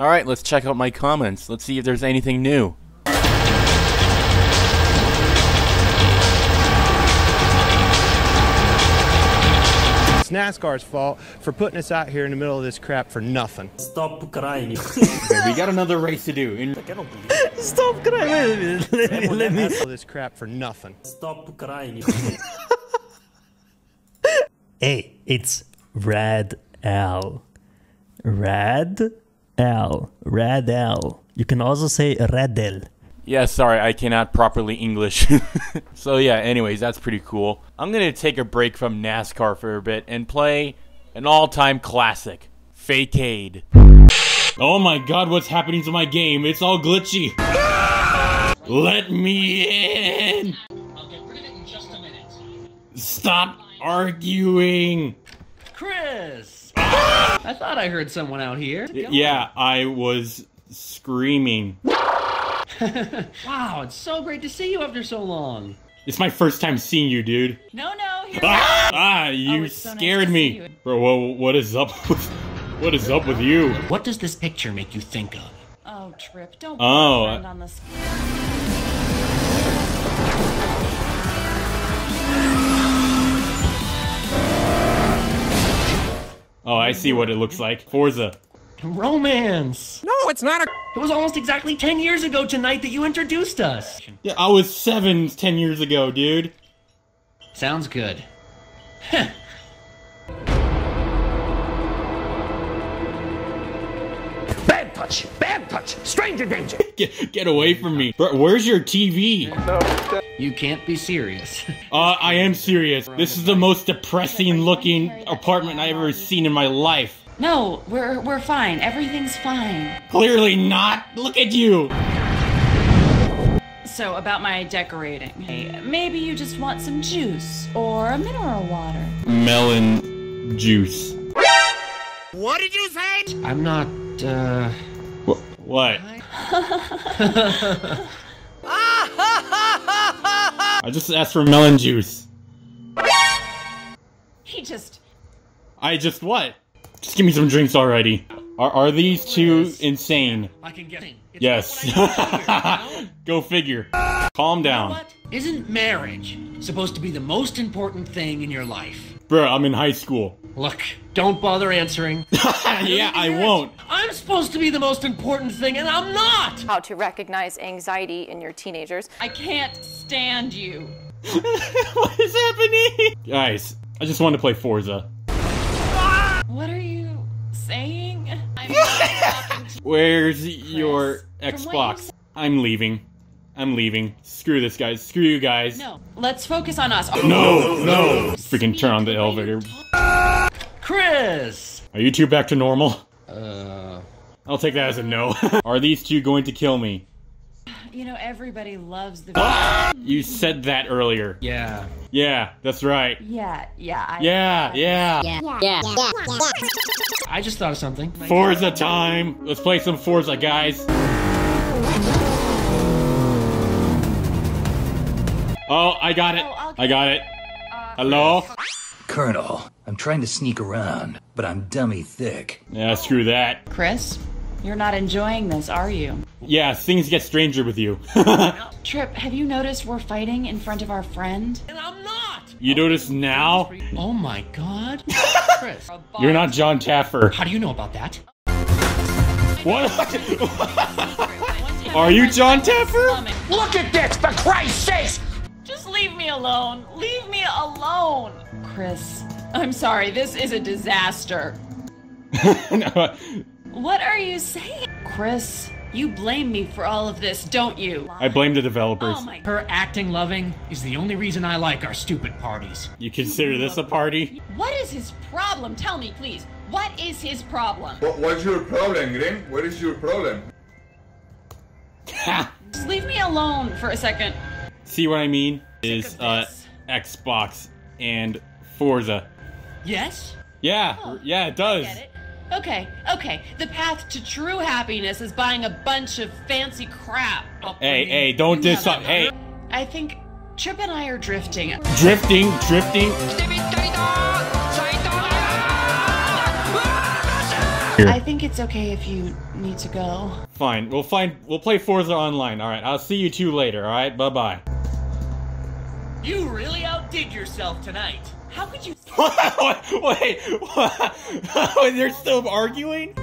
Alright, let's check out my comments. Let's see if there's anything new. It's NASCAR's fault for putting us out here in the middle of this crap for nothing. Stop crying. Okay, we got another race to do. Stop crying. Let me this crap for nothing. Stop crying. Hey, it's Rad Al. Rad Al. Rad Al. You can also say Radel. Yeah, sorry, I cannot properly English. So yeah, anyways, that's pretty cool. I'm gonna take a break from NASCAR for a bit and play an all-time classic, Facade. Oh my god, what's happening to my game? It's all glitchy. Let me in! I'll get rid of it in just a minute. Stop arguing! Chris! I thought I heard someone out here. Yeah, I was screaming. Wow, it's so great to see you after so long. It's my first time seeing you, dude. No, here. You scared so nice me. Bro, what is up with you? What does this picture make you think of? Oh, Trip, don't put your friend on this. Oh, I see what it looks like. Forza. Romance! No, it's not a- It was almost exactly 10 years ago tonight that you introduced us! Yeah, I was 7 10 years ago, dude. Sounds good. Heh. Bad touch! Bad touch! Stranger danger! Get away from me. Bro, where's your TV? You can't be serious. I am serious. This is the most depressing looking apartment I've ever seen in my life. No, we're fine. Everything's fine. Clearly not. Look at you. So, about my decorating. Maybe you just want some juice or a mineral water. Melon juice. What did you say? I'm not, What? I just asked for melon juice. I just what? Just give me some drinks already. Are these two insane? I can get it. Yes. Go figure. Calm down. You know what? Isn't marriage supposed to be the most important thing in your life? Bro, I'm in high school. Look, don't bother answering. Yeah, I won't. I'm supposed to be the most important thing, and I'm not! How to recognize anxiety in your teenagers. I can't stand you. What is happening? Guys, I just want to play Forza. What are you saying? I'm Where's your Xbox? I'm leaving. Screw this, guys. Screw you guys. No. Let's focus on us. Oh, no. Freaking turn on the elevator. Chris! Are you two back to normal? I'll take that as a no. Are these two going to kill me? You know, everybody loves the You said that earlier. Yeah. Yeah, that's right. Yeah. I just thought of something. Forza time! Let's play some Forza, guys. Oh, I got it. I got it. Hello? Colonel, I'm trying to sneak around, but I'm dummy thick. Yeah, screw that. Chris? You're not enjoying this, are you? Yeah, things get stranger with you. Trip, have you noticed we're fighting in front of our friend? And I'm not! You notice now? Oh my god. Chris. You're not John Taffer. How do you know about that? What? Are you John Taffer? Look at this, for Christ's sakes! Just leave me alone. Leave me alone. Chris, I'm sorry, this is a disaster. No. What are you saying? Chris, you blame me for all of this, don't you? I blame the developers. Oh my. Her acting loving is the only reason I like our stupid parties. You consider this a party? What is his problem? Tell me, please. What is his problem? What's your problem, Grim? What is your problem? Just leave me alone for a second. See what I mean? Is Xbox and Forza. Yes? Yeah, yeah, it does. I get it. Okay. The path to true happiness is buying a bunch of fancy crap. Hey, don't diss up. Hey. I think Trip and I are drifting. Drifting. Here. I think it's okay if you need to go. Fine. We'll play Forza online. All right. I'll see you two later. All right. Bye-bye. You really outdid yourself tonight. How could you? Wait. What? They're still arguing?